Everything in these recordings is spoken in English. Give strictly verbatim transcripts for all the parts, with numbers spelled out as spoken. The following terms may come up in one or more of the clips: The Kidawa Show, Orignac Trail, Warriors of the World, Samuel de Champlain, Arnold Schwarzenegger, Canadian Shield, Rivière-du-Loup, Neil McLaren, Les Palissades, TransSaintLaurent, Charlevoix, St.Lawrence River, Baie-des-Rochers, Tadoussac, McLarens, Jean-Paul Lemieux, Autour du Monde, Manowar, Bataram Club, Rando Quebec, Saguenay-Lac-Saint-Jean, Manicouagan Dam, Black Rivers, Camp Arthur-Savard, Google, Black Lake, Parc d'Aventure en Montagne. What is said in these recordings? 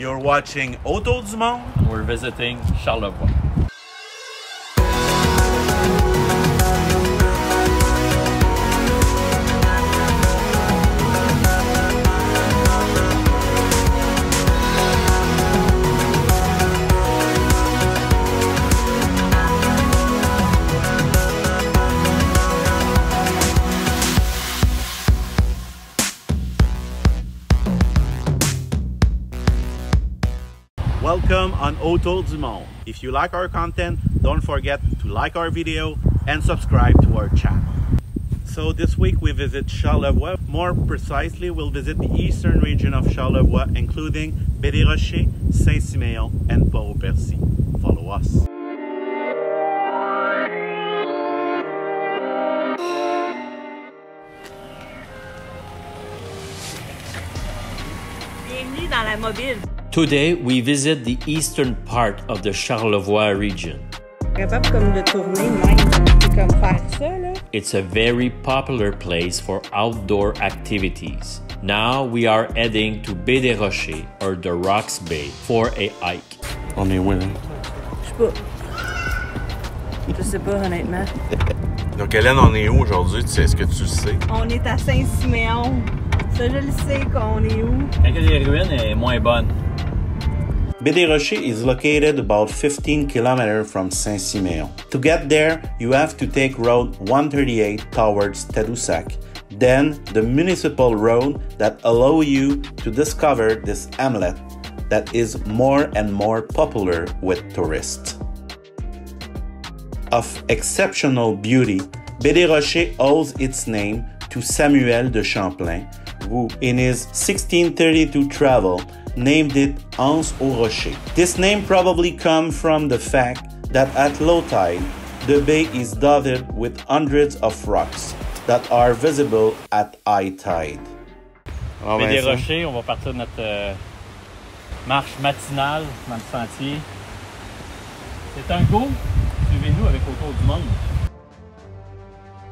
You're watching Autour du Monde. We're visiting Charlevoix. Welcome on Autour du Monde. If you like our content, don't forget to like our video and subscribe to our channel. So this week we visit Charlevoix. More precisely, we'll visit the eastern region of Charlevoix, including Baie-des-Rochers, Saint-Siméon and Port-au-Persil. Follow us. Bienvenue dans la mobile. Today, we visit the eastern part of the Charlevoix region. It's a very popular place for outdoor activities. Now, we are heading to Baie-des-Rochers, or the Rocks Bay, for a hike. On est où, là? Je sais pas. Je sais pas, honnêtement. Donc, Hélène, on est où aujourd'hui? Est-ce que tu le sais? On est à Saint-Siméon. Ça, je le sais qu'on est où. Quand il y a des ruines, elle est moins bonne. Baie-des-Rochers is located about fifteen kilometers from Saint-Siméon. To get there, you have to take road one thirty-eight towards Tadoussac, then the municipal road that allows you to discover this hamlet that is more and more popular with tourists. Of exceptional beauty, Baie-des-Rochers owes its name to Samuel de Champlain, who in his sixteen thirty-two travel named it Anse aux Rochers. This name probably comes from the fact that at low tide, the bay is dotted with hundreds of rocks that are visible at high tide. Oh, Baie-des-Rochers, on va partir de notre euh, marche matinale dans le sentier. C'est un go, suivez-nous avec Autour du Monde.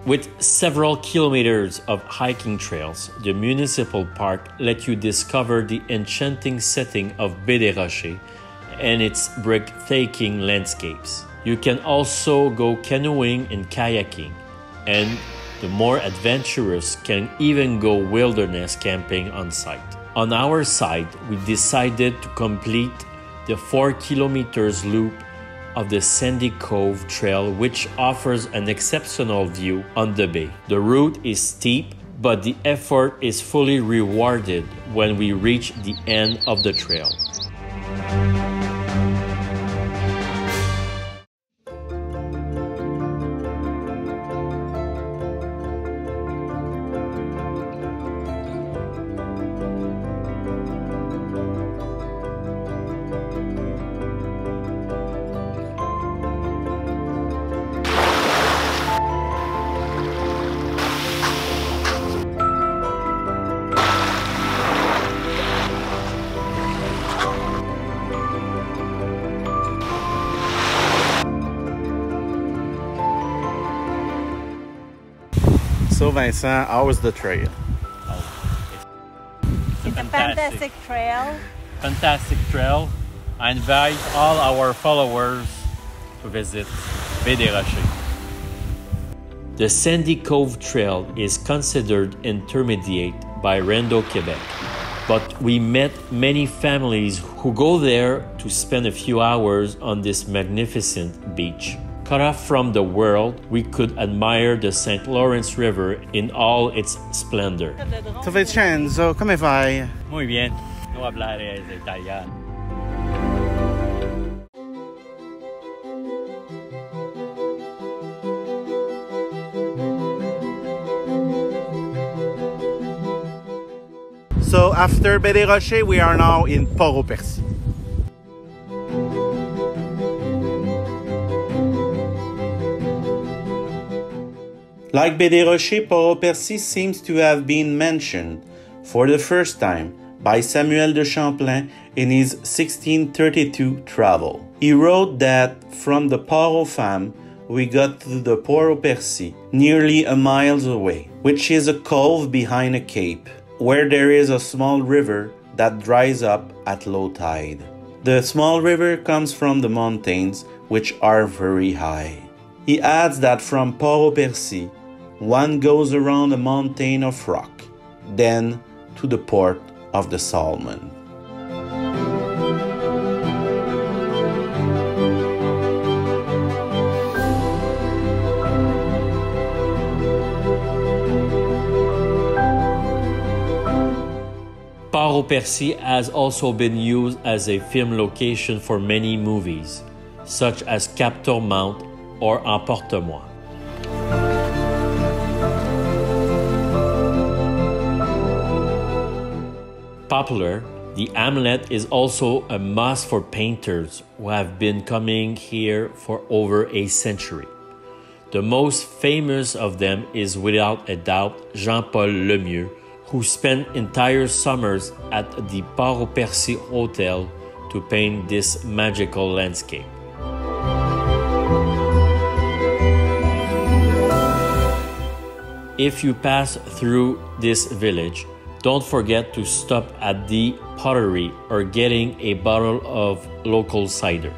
With several kilometers of hiking trails, the municipal park lets you discover the enchanting setting of Baie-des-Rochers and its breathtaking landscapes. You can also go canoeing and kayaking, and the more adventurous can even go wilderness camping on site. On our side, we decided to complete the four kilometers loop of the Sandy Cove Trail, which offers an exceptional view on the bay. The route is steep, but the effort is fully rewarded when we reach the end of the trail. So Vincent, how was the trail? Oh, it's it's a fantastic, fantastic trail. Fantastic trail. I invite all our followers to visit Baie-des-Rochers. The Sandy Cove Trail is considered intermediate by Rando Quebec, but we met many families who go there to spend a few hours on this magnificent beach. Cut off from the world, we could admire the Saint Lawrence River in all its splendor. So Vincenzo, come vai? Muy bien. No hablare italiano. So after Baie-des-Rochers, we are now in Port-au-Persil. Like Baie-des-Rochers, Port-au-Persil seems to have been mentioned for the first time by Samuel de Champlain in his sixteen thirty-two travel. He wrote that from the Port aux Femmes we got to the Port-au-Persil, nearly a mile away, which is a cove behind a cape, where there is a small river that dries up at low tide. The small river comes from the mountains, which are very high. He adds that from Port-au-Persil, one goes around a mountain of rock, then to the port of the Salmon. Port-au-Persil has also been used as a film location for many movies, such as Cap Tourmente or Emporte-moi. Popular, the hamlet is also a must for painters who have been coming here for over a century. The most famous of them is without a doubt Jean-Paul Lemieux, who spent entire summers at the Port-au-Persil Hotel to paint this magical landscape. If you pass through this village, don't forget to stop at the pottery or getting a bottle of local cider.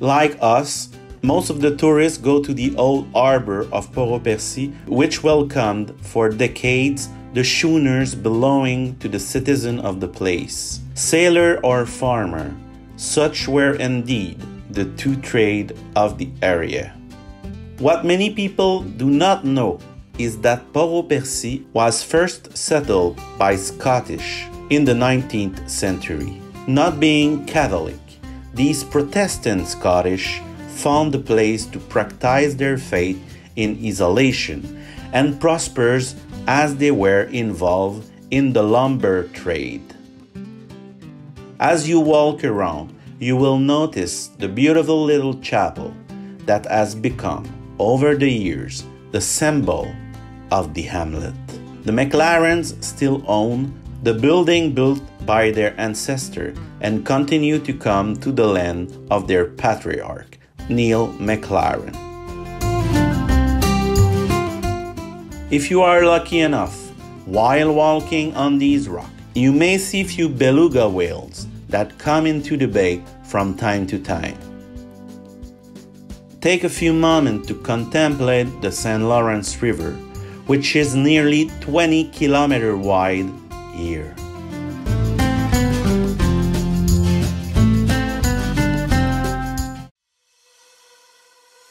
Like us, most of the tourists go to the old harbor of Port-au-Persil, which welcomed for decades the schooners belonging to the citizen of the place, sailor or farmer. Such were indeed the two trades of the area. What many people do not know is that Port-au-Persil was first settled by Scottish in the nineteenth century. Not being Catholic, these Protestant Scottish found the place to practice their faith in isolation and prospers as they were involved in the lumber trade. As you walk around, you will notice the beautiful little chapel that has become, over the years, the symbol of the hamlet. The McLarens still own the building built by their ancestor and continue to come to the land of their patriarch, Neil McLaren. If you are lucky enough, while walking on these rocks, you may see few beluga whales that come into the bay from time to time. Take a few moments to contemplate the Saint Lawrence River, which is nearly twenty kilometers wide here.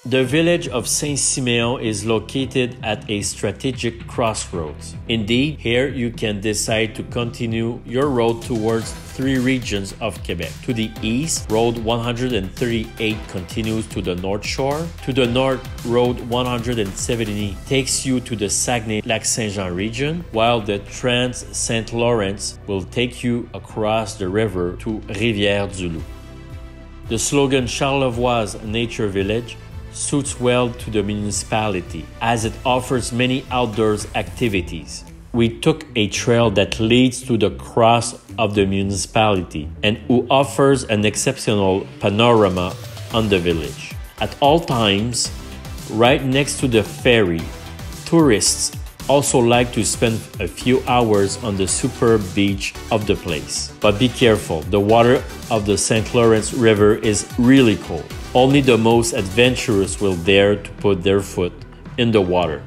The village of Saint-Siméon is located at a strategic crossroads. Indeed, here you can decide to continue your road towards three regions of Quebec. To the east, Road one thirty-eight continues to the North Shore. To the north, Road one seventy takes you to the Saguenay-Lac-Saint-Jean region, while the Trans-Saint Lawrence will take you across the river to Rivière-du-Loup. The slogan Charlevoix Nature Village suits well to the municipality as it offers many outdoors activities. We took a trail that leads to the cross of the municipality and who offers an exceptional panorama on the village. At all times, right next to the ferry, tourists also like to spend a few hours on the superb beach of the place. But be careful, the water of the Saint Lawrence River is really cold. Only the most adventurous will dare to put their foot in the water.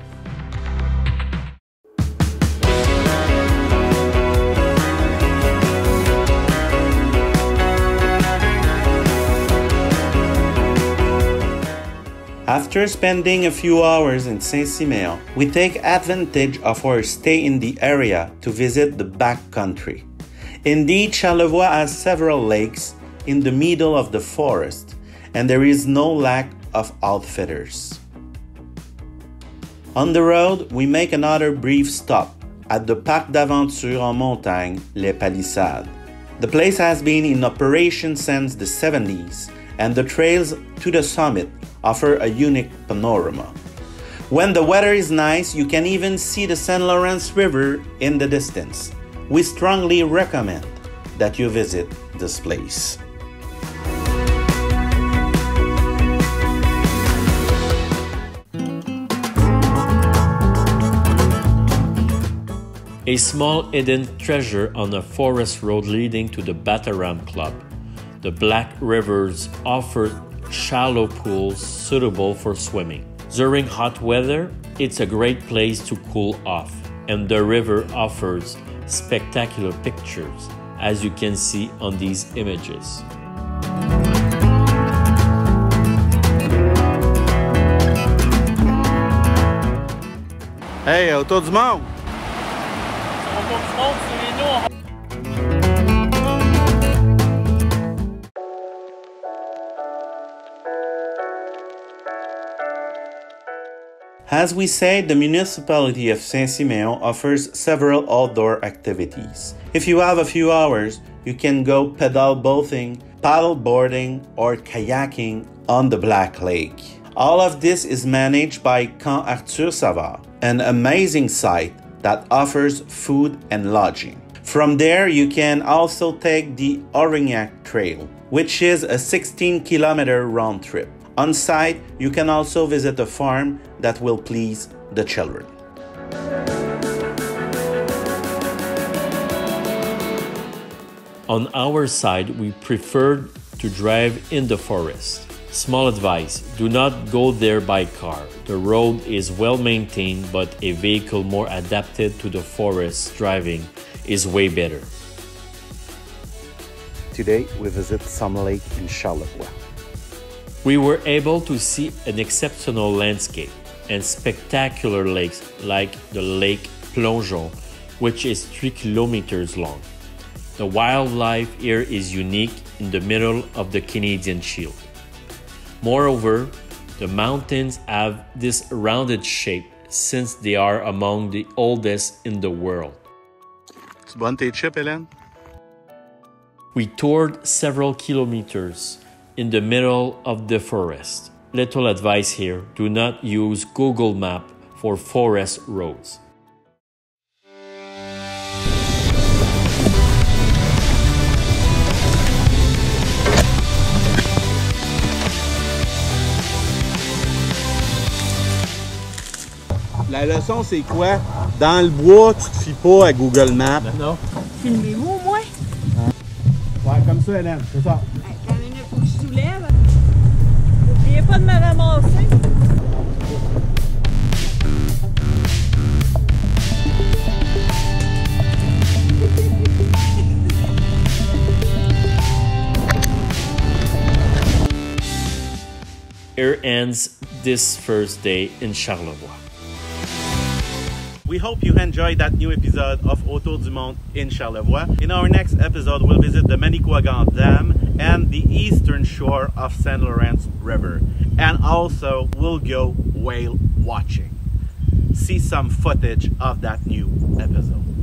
After spending a few hours in Saint-Siméon, we take advantage of our stay in the area to visit the backcountry. Indeed, Charlevoix has several lakes in the middle of the forest, and there is no lack of outfitters. On the road, we make another brief stop at the Parc d'Aventure en Montagne, Les Palissades. The place has been in operation since the seventies, and the trails to the summit offer a unique panorama. When the weather is nice, you can even see the Saint Lawrence River in the distance. We strongly recommend that you visit this place. Thank you. a small hidden treasure on a forest road leading to the Bataram Club. The Black Rivers offer shallow pools suitable for swimming. During hot weather, it's a great place to cool off, and the river offers spectacular pictures, as you can see on these images. Hey, Autour du Monde! Autour du Monde, c'est nous! As we say, the municipality of Saint-Siméon offers several outdoor activities. If you have a few hours, you can go pedal boating, paddle boarding, or kayaking on the Black Lake. All of this is managed by Camp Arthur-Savard, an amazing site that offers food and lodging. From there, you can also take the Orignac Trail, which is a sixteen kilometer round trip. On site, you can also visit a farm that will please the children. On our side, we preferred to drive in the forest. Small advice, do not go there by car. The road is well maintained, but a vehicle more adapted to the forest driving is way better. Today, we visit some lake in Charlevoix. We were able to see an exceptional landscape and spectacular lakes like the Lake Plongeon, which is three kilometers long. The wildlife here is unique in the middle of the Canadian Shield. Moreover, the mountains have this rounded shape since they are among the oldest in the world. Tu bonnes tes chips, Hélène? We toured several kilometers in the middle of the forest. Little advice here, do not use Google Map for forest roads. La leçon c'est quoi? Dans le bois, tu te fies pas à Google Map. Non. Filmez-vous au moins? Ouais, comme ça Hélène, c'est ça. N'oubliez pas de me ramasser. Here ends this first day in Charlevoix. We hope you enjoyed that new episode of Autour du Monde in Charlevoix. In our next episode, we'll visit the Manicouagan Dam and the eastern shore of Saint Lawrence River. And also, we'll go whale watching. See some footage of that new episode.